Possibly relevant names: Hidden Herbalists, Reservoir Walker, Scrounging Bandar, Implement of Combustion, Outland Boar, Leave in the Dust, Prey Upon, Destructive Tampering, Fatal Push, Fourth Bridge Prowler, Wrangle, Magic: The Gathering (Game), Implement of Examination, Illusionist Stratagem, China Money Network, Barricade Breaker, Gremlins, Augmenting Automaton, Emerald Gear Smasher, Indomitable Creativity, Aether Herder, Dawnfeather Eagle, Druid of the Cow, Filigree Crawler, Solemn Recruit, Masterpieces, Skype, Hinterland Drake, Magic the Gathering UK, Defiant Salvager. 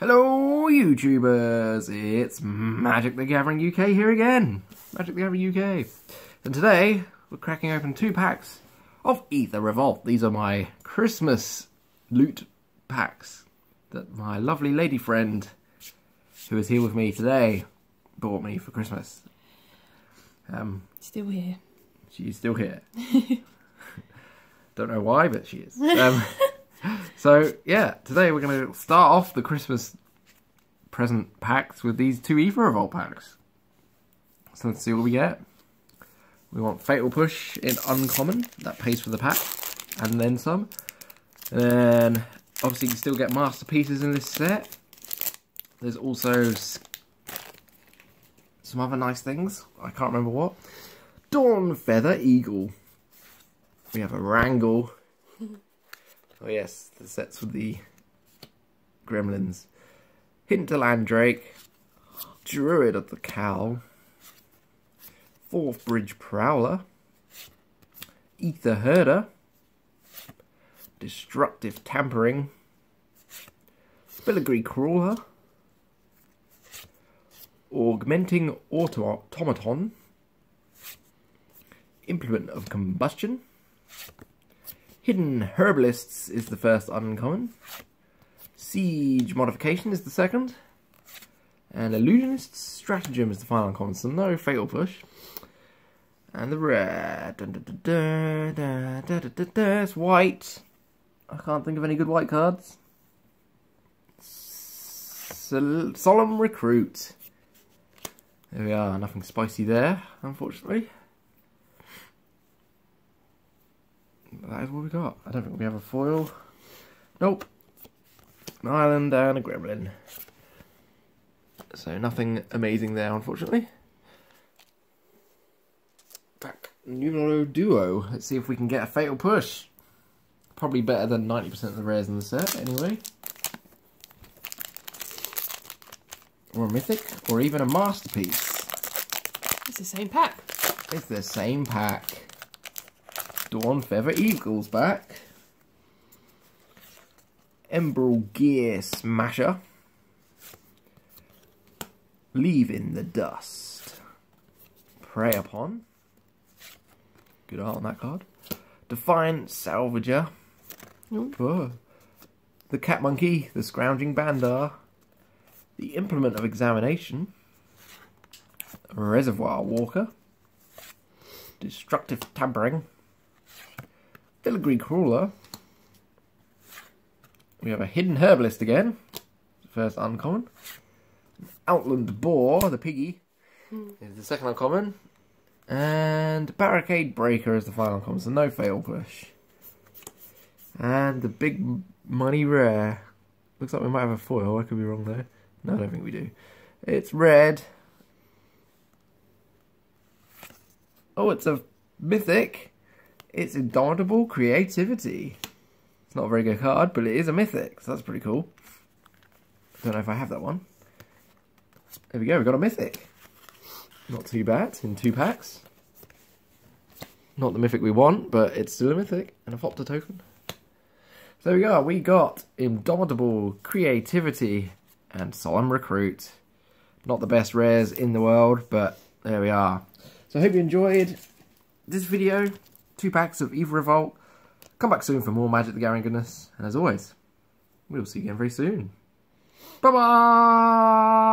Hello YouTubers, it's Magic the Gathering UK here again, Magic the Gathering UK, and today we're cracking open two packs of Aether Revolt. These are my Christmas loot packs that my lovely lady friend, who is here with me today, bought me for Christmas. Still here. She's still here. Don't know why, but she is. So, yeah, today we're going to start off the Christmas present packs with these two Aether Revolt packs. So let's see what we get. We want Fatal Push in Uncommon, that pays for the pack, and then some. And then, obviously you can still get Masterpieces in this set. There's also some other nice things, I can't remember what. Dawnfeather Eagle. We have a Wrangle. Oh yes, the sets for the Gremlins. Hinterland Drake, Druid of the Cow, Fourth Bridge Prowler, Aether Herder, Destructive Tampering, Filigree Crawler, Augmenting Automaton, Implement of Combustion, Hidden Herbalists is the first uncommon, Siege Modification is the second, and Illusionist Stratagem is the final uncommon, so no Fatal Push. And the rare, it's white. I can't think of any good white cards. Solemn Recruit. There we are, nothing spicy there, unfortunately. That is what we got. I don't think we have a foil. Nope. An island and a gremlin. So nothing amazing there, unfortunately. Pack numero duo. Let's see if we can get a Fatal Push. Probably better than 90% of the rares in the set, anyway. Or a mythic, or even a masterpiece. It's the same pack. It's the same pack. Dawnfeather Eagle's back. Emerald Gear Smasher. Leave in the Dust. Prey Upon. Good art on that card. Defiant Salvager. Oh. The Cat Monkey. The Scrounging Bandar. The Implement of Examination. Reservoir Walker. Destructive Tampering. Filigree Crawler. We have a Hidden Herbalist again. First uncommon. Outland Boar, the piggy, is the second uncommon. And Barricade Breaker is the final uncommon, so no Fatal Push. And the big money rare. Looks like we might have a foil, I could be wrong there. No, I don't think we do. It's red. Oh, it's a mythic. It's Indomitable Creativity. It's not a very good card, but it is a mythic, so that's pretty cool. Don't know if I have that one. There we go, we got a mythic. Not too bad, in two packs. Not the mythic we want, but it's still a mythic. And I've popped a token. So there we go, we got Indomitable Creativity and Solemn Recruit. Not the best rares in the world, but there we are. So I hope you enjoyed this video. Two packs of Aether Revolt. Come back soon for more Magic the Gathering goodness. And as always, we'll see you again very soon. Bye-bye!